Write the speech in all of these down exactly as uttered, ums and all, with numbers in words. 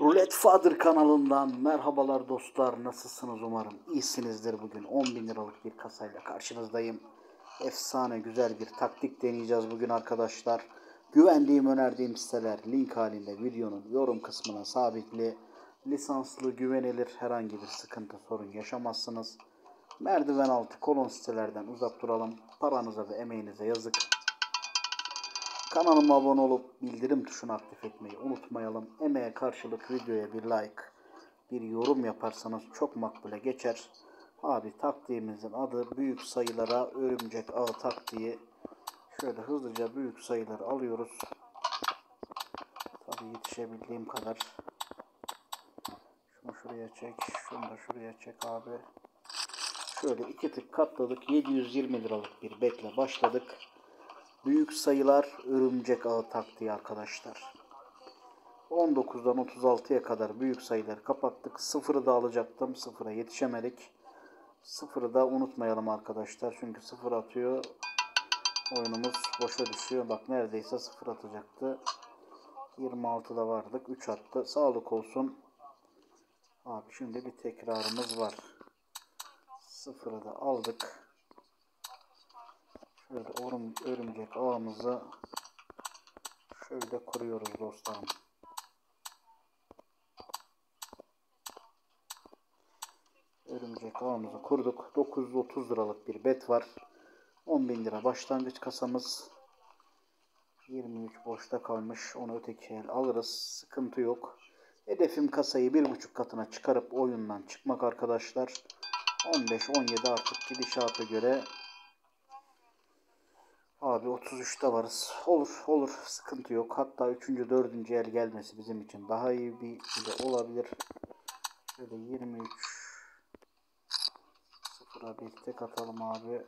Roulette Fadır kanalından merhabalar dostlar, nasılsınız? Umarım iyisinizdir. Bugün on bin liralık bir kasayla karşınızdayım. Efsane güzel bir taktik deneyeceğiz bugün arkadaşlar. Güvendiğim, önerdiğim siteler link halinde videonun yorum kısmına sabitli. Lisanslı, güvenilir, herhangi bir sıkıntı, sorun yaşamazsınız. Merdiven altı kolon sitelerden uzak duralım. Paranıza ve emeğinize yazık. Kanalıma abone olup bildirim tuşunu aktif etmeyi unutmayalım. Emeğe karşılık videoya bir like, bir yorum yaparsanız çok makbule geçer. Abi taktiğimizin adı büyük sayılara örümcek ağı taktiği. Şöyle hızlıca büyük sayıları alıyoruz. Tabii yetişebildiğim kadar. Şunu şuraya çek, şunu da şuraya çek abi. Şöyle iki tık katladık. yedi yüz yirmi liralık bir betle başladık. Büyük sayılar örümcek ağı taktiği arkadaşlar. on dokuzdan otuz altıya kadar büyük sayıları kapattık. Sıfırı da alacaktım. Sıfıra yetişemedik. Sıfırı da unutmayalım arkadaşlar. Çünkü sıfır atıyor. Oyunumuz boşa düşüyor. Bak neredeyse sıfır atacaktı. yirmi altıda vardık. üç attı. Sağlık olsun. Abi şimdi bir tekrarımız var. Sıfırı da aldık. Şöyle örümcek ağımızı şöyle kuruyoruz dostlarım. Örümcek ağımızı kurduk. dokuz yüz otuz liralık bir bet var. on bin lira başlangıç kasamız. yirmi üç boşta kalmış. Onu öteki el alırız. Sıkıntı yok. Hedefim kasayı bir buçuk katına çıkarıp oyundan çıkmak arkadaşlar. on beş on yedi artık gidişata göre. Abi otuz üçte varız. Olur olur, sıkıntı yok. Hatta üçüncü dördüncü yer gelmesi bizim için daha iyi bir bile olabilir. Şöyle yirmi üç sıfıra bir tek atalım abi.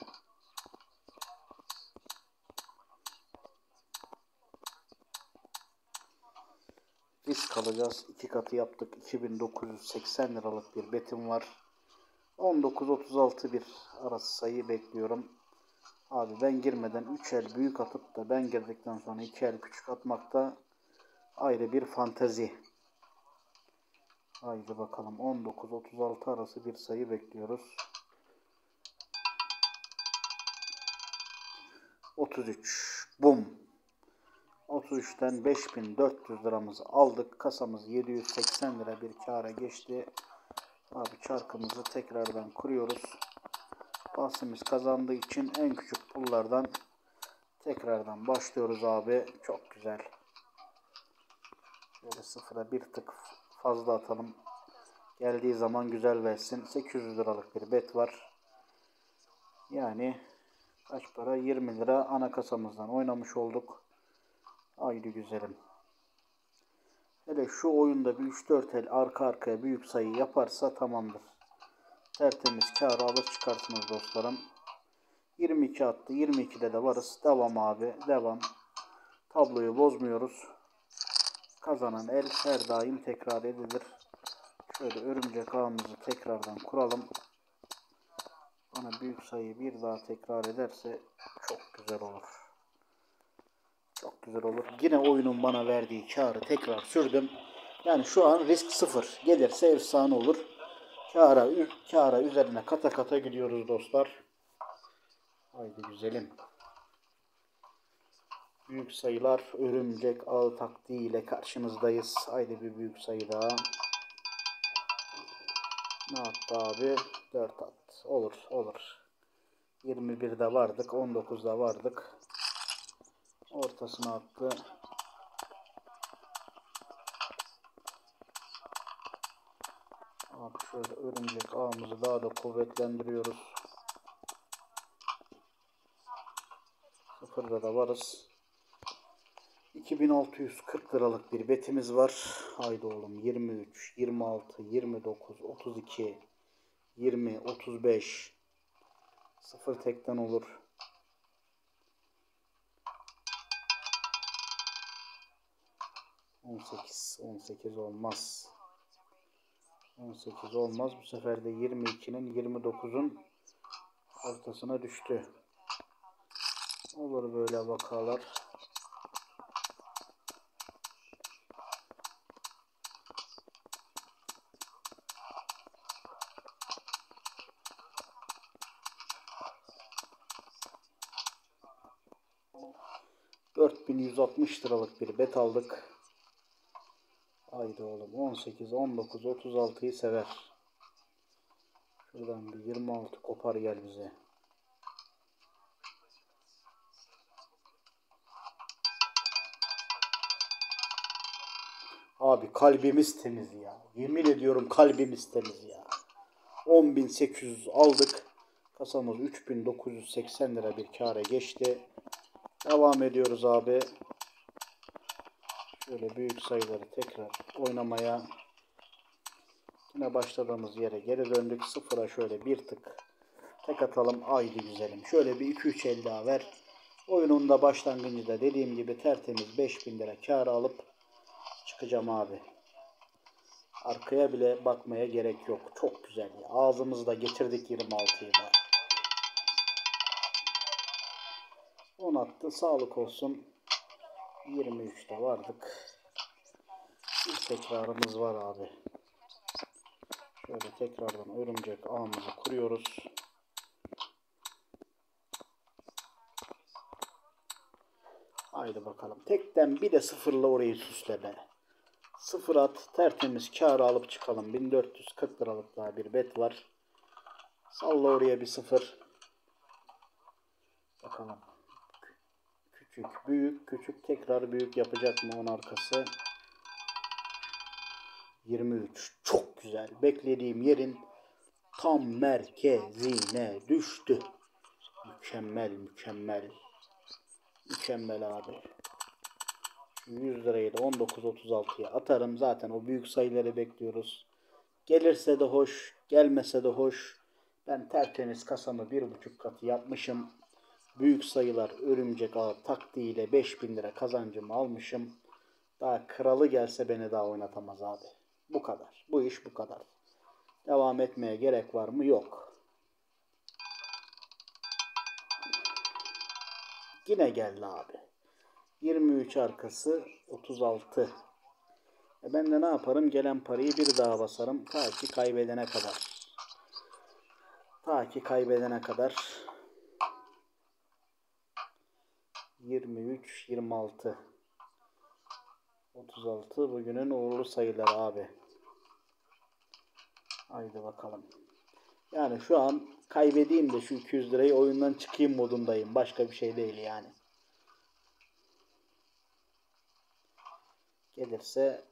Biz kalacağız. iki katı yaptık. iki bin dokuz yüz seksen liralık bir betim var. on dokuz otuz altı bir arası sayı bekliyorum. Abi ben girmeden üç el büyük atıp da ben girdikten sonra iki el küçük atmakta ayrı bir fantezi. Haydi bakalım, on dokuz otuz altı arası bir sayı bekliyoruz. otuz üç. Bum. otuz üçten beş bin dört yüz liramızı aldık. Kasamız yedi yüz seksen lira bir kâra geçti. Abi çarkımızı tekrardan kuruyoruz. Bahsimiz kazandığı için en küçük pullardan tekrardan başlıyoruz abi. Çok güzel. Böyle sıfıra bir tık fazla atalım. Geldiği zaman güzel versin. sekiz yüz liralık bir bet var. Yani kaç para? yirmi lira ana kasamızdan oynamış olduk. Haydi güzelim. Hele şu oyunda bir üç dört el arka arkaya büyük sayı yaparsa tamamdır. Tertemiz kârı alır çıkartınız dostlarım. yirmi iki attı. yirmi ikide de varız. Devam abi. Devam. Tabloyu bozmuyoruz. Kazanan el her daim tekrar edilir. Şöyle örümcek ağımızı tekrardan kuralım. Bana büyük sayı bir daha tekrar ederse çok güzel olur. Çok güzel olur. Yine oyunun bana verdiği kârı tekrar sürdüm. Yani şu an risk sıfır. Gelirse efsane olur. Kâra, kâra üzerine kata kata gidiyoruz dostlar. Haydi güzelim. Büyük sayılar örümcek ağı taktiği ile karşınızdayız. Haydi bir büyük sayı daha. Ne attı abi? dört attı. Olur olur. yirmi birde vardık. on dokuzda vardık. Ortasına attı. Abi şöyle örümcek ağımızı daha da kuvvetlendiriyoruz. Sıfırda da varız. iki bin altı yüz kırk liralık bir betimiz var. Haydi oğlum. yirmi üç, yirmi altı, yirmi dokuz, otuz iki, yirmi, otuz beş. Sıfır tekten olur. on sekiz, on sekiz olmaz. on sekiz olmaz. Bu sefer de yirmi ikinin, yirmi dokuzun ortasına düştü. Olur böyle vakalar. dört bin yüz altmış liralık bir bet aldık. Haydi oğlum, on sekiz, on dokuz, otuz altıyı sever. Şuradan bir yirmi altı kopar gel bize. Abi kalbimiz temiz ya. Yemin ediyorum kalbimiz temiz ya. on bin sekiz yüz aldık. Kasamız üç bin dokuz yüz seksen lira bir kâra geçti. Devam ediyoruz abi. Şöyle büyük sayıları tekrar oynamaya. Yine başladığımız yere geri döndük. Sıfıra şöyle bir tık tek atalım. Haydi güzelim. Şöyle bir iki üç elli daha ver. Oyunun da başlangıcında dediğim gibi tertemiz beş bin lira kâra alıp çıkacağım abi. Arkaya bile bakmaya gerek yok. Çok güzel ya. Ağzımızda getirdik yirmi altıyı da. on attı. Sağlık olsun. yirmi üçte vardık. Bir tekrarımız var abi. Şöyle tekrardan örümcek ağımızı kuruyoruz. Haydi bakalım. Tekten bir de sıfırla orayı süsle be. Sıfır at, tertemiz kârı alıp çıkalım. bin dört yüz kırk liralık daha bir bet var. Salla oraya bir sıfır. Bakalım. Küçük, büyük, küçük, tekrar büyük yapacak mı onun arkası? yirmi üç. Çok güzel. Beklediğim yerin tam merkezine düştü. Mükemmel, mükemmel. Mükemmel abi. yüz lirayı da on dokuz otuz altıya atarım. Zaten o büyük sayıları bekliyoruz. Gelirse de hoş, gelmese de hoş. Ben tertemiz kasamı bir buçuk katı yapmışım. Büyük sayılar örümcek ağı taktiğiyle beş bin lira kazancımı almışım. Daha kralı gelse beni daha oynatamaz abi. Bu kadar. Bu iş bu kadar. Devam etmeye gerek var mı? Yok. Yine geldi abi. yirmi üç arkası otuz altı. E ben de ne yaparım? Gelen parayı bir daha basarım. Ta ki kaybedene kadar. Ta ki kaybedene kadar. yirmi üç, yirmi altı. otuz altı bugünün uğurlu sayıları abi. Haydi bakalım. Yani şu an kaybedeyim de şu iki yüz lirayı oyundan çıkayım modundayım. Başka bir şey değil yani. Gelirse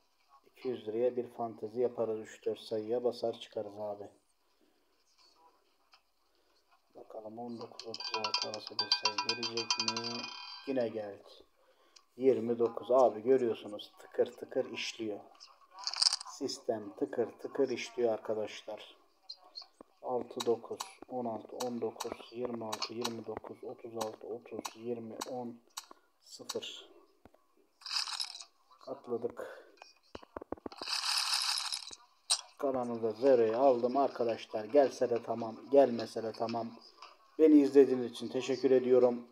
iki yüz liraya bir fantezi yaparız. üç dört sayıya basar çıkarız abi. Bakalım on dokuz otuz altı arası bir sayı gelecek mi? Yine geldi. yirmi dokuz abi, görüyorsunuz tıkır tıkır işliyor. Sistem tıkır tıkır işliyor arkadaşlar. altı dokuz, on altı, on dokuz, yirmi altı, yirmi dokuz, otuz altı, otuz, yirmi, on, sıfır. Atladık. Kalanı da zero'ya aldım arkadaşlar. Gelse de tamam, gelmese de tamam. Beni izlediğiniz için teşekkür ediyorum.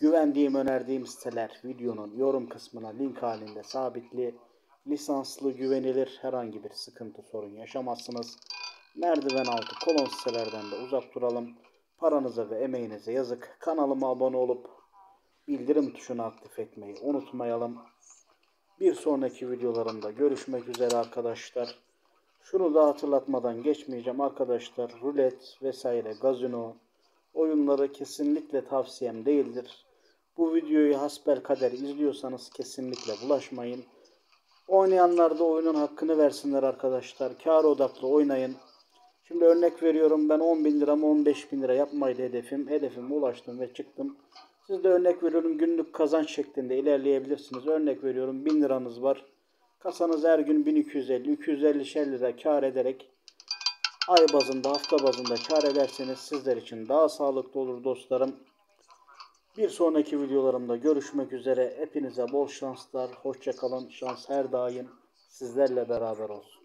Güvendiğim, önerdiğim siteler videonun yorum kısmına link halinde sabitli. Lisanslı, güvenilir, herhangi bir sıkıntı, sorun yaşamazsınız. Merdiven altı kolon sitelerden de uzak duralım. Paranıza ve emeğinize yazık. Kanalıma abone olup bildirim tuşunu aktif etmeyi unutmayalım. Bir sonraki videolarımda görüşmek üzere arkadaşlar. Şunu da hatırlatmadan geçmeyeceğim arkadaşlar. Rulet vesaire gazino oyunları kesinlikle tavsiyem değildir. Bu videoyu hasbelkader izliyorsanız kesinlikle bulaşmayın. Oynayanlar da oyunun hakkını versinler arkadaşlar. Kâr odaklı oynayın. Şimdi örnek veriyorum, ben on bin lira mı on beş bin lira yapmaydı hedefim. Hedefime ulaştım ve çıktım. Siz de örnek veriyorum günlük kazanç şeklinde ilerleyebilirsiniz. Örnek veriyorum bin liranız var. Kasanız her gün bin iki yüz elli, iki yüz elli lira kar ederek ay bazında, hafta bazında kar ederseniz sizler için daha sağlıklı olur dostlarım. Bir sonraki videolarımda görüşmek üzere. Hepinize bol şanslar. Hoşça kalın. Şans her daim sizlerle beraber olsun.